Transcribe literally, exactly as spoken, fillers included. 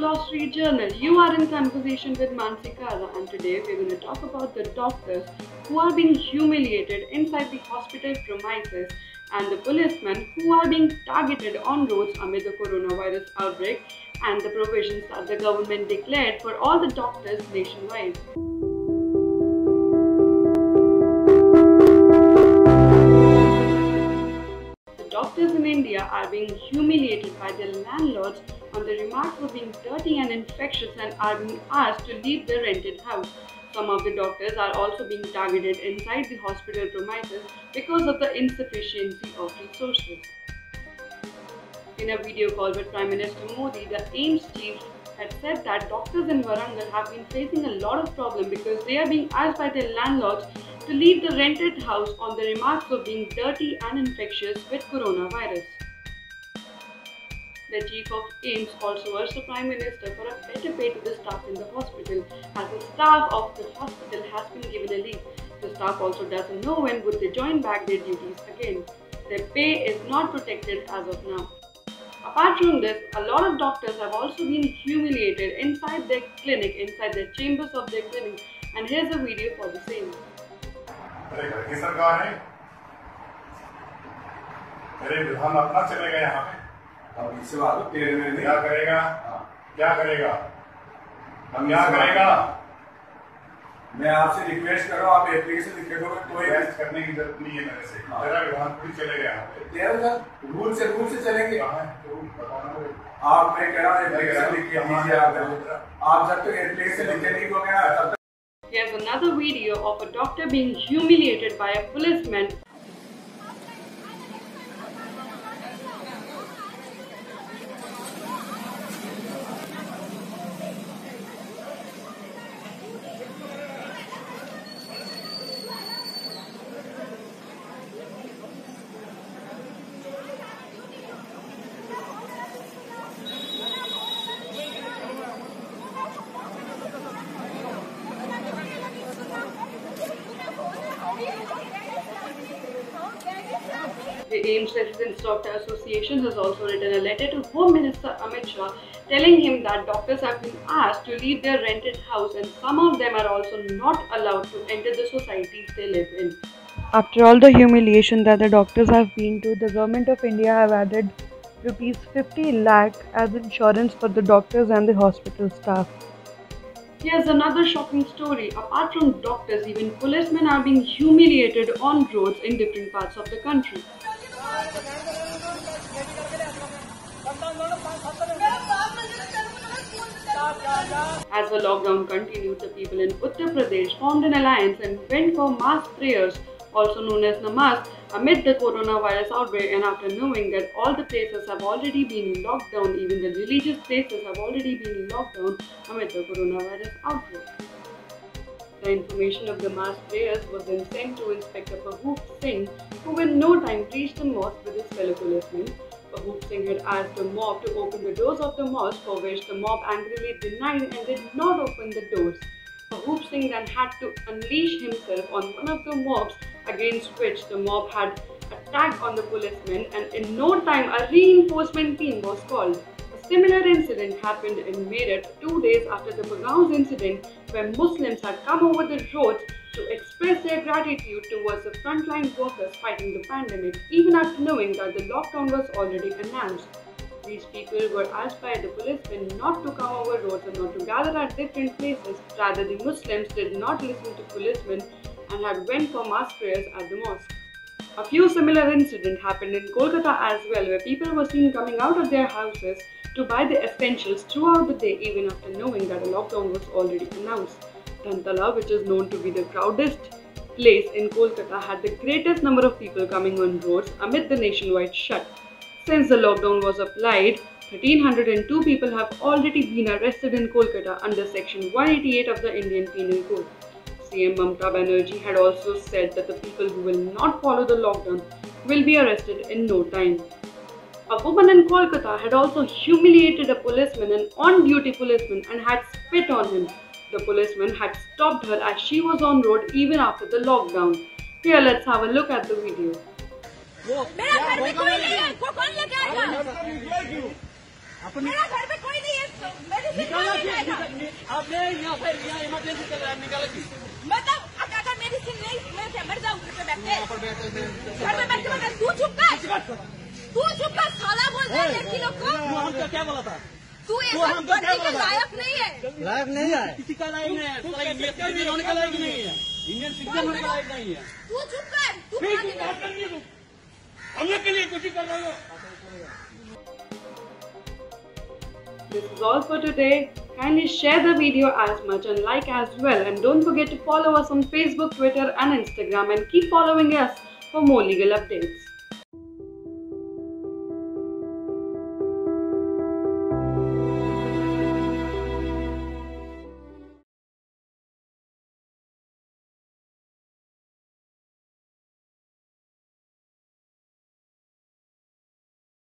Law Street Journal. You are in conversation with Mansi Kala, and today we're going to talk about the doctors who are being humiliated inside the hospital premises and the policemen who are being targeted on roads amid the coronavirus outbreak and the provisions that the government declared for all the doctors nationwide. Doctors in India are being humiliated by their landlords on the remark for being dirty and infectious and are being asked to leave their rented house. Some of the doctors are also being targeted inside the hospital premises because of the insufficiency of resources. In a video call with Prime Minister Modi, the AIIMS chief had said that doctors in Warangal have been facing a lot of problem because they are being asked by their landlords to leave the rented house on the remarks of being dirty and infectious with coronavirus. The chief of AIIMS also urged the Prime Minister for a better pay to the staff in the hospital, as the staff of the hospital has been given a leave. The staff also doesn't know when would they join back their duties again. Their pay is not protected as of now. Apart from this, a lot of doctors have also been humiliated inside their clinic, inside the chambers of their clinic, and here's a video for the same. की सरकार है मेरे हम अपना चलेगा यहाँ पे अब इससे बात तेरे में क्या करेगा क्या करेगा हम क्या करेगा मैं आपसे रिक्वेस्ट कर रहा हूँ आप एप्लीकेशन लिख दोगे तो रिक्वेस्ट करने की जरूरत नहीं है मेरे से तेरा विधान पूरी चलेगा यहाँ पे तेरा रूल से रूल से चलेंगे आप मैं कह रहा हूँ एप्लीकेशन लिख के दीजिए आप आप जब तक एप्लीकेशन लिख के नहीं दोगे Here's another video of a doctor being humiliated by a policeman. The AIIMS Residents Doctor Association has also written a letter to Home Minister Amit Shah telling him that doctors have been asked to leave their rented house and some of them are also not allowed to enter the societies they live in. After all the humiliation that the doctors have been to, the Government of India have added rupees fifty lakh as insurance for the doctors and the hospital staff. Here's another shocking story. Apart from doctors, even policemen are being humiliated on roads in different parts of the country. As the lockdown continued, the people in Uttar Pradesh formed an alliance and went for mass prayers, also known as namaz, amid the coronavirus outbreak, and after knowing that all the places have already been locked down, even the religious places have already been locked down amid the coronavirus outbreak. The information of the mass prayers was then sent to Inspector Pahoop Singh, who in no time reached the mosque with his fellow policemen. Pahoop Singh had asked the mob to open the doors of the mosque, for which the mob angrily denied and did not open the doors. Pahoop Singh then had to unleash himself on one of the mobs, against which the mob had attacked on the policemen, and in no time a reinforcement team was called. A similar incident happened in Meerut two days after the Pahalgam incident, where Muslims had come over the roads to express their gratitude towards the frontline workers fighting the pandemic, even after knowing that the lockdown was already announced. These people were asked by the policemen not to come over roads and not to gather at different places. Rather, the Muslims did not listen to policemen and had went for mass prayers at the mosque. A few similar incidents happened in Kolkata as well, where people were seen coming out of their houses to buy the essentials throughout the day, even after knowing that a lockdown was already announced. Tantala, which is known to be the crowdest place in Kolkata, had the greatest number of people coming on roads amid the nationwide shut. Since the lockdown was applied, one thousand three hundred two people have already been arrested in Kolkata under Section one eighty-eight of the Indian Penal Code. C M Mamta Banerjee had also said that the people who will not follow the lockdown will be arrested in no time. A woman in Kolkata had also humiliated a policeman, an on-duty policeman, and had spit on him. The policeman had stopped her as she was on road even after the lockdown. Here, let's have a look at the video. मेरा घर पे कोई नहीं है, इनको कौन लेके आएगा? मेरा घर पे कोई नहीं है। निकाला आपने यहाँ पर यहाँ इमरजेंसी चल रहा है, निकाला की मतलब अगर मेडिसिन नहीं मेरे से मर जाऊँ घर में बैठे तू चुप कर तू चुप कर साला बोल रहा है लड़की लोग को हमको क्या बोला था तू ये लायक नहीं है लायक नहीं है किसी का लायक नहीं है इंडियन सिटीजन का लायक नहीं है तू चुप कर तू हम लोग के लिए कुछ ही कर रहे हो. This is all for today. Kindly share the video as much and like as well. And don't forget to follow us on Facebook, Twitter and Instagram and keep following us for more legal updates.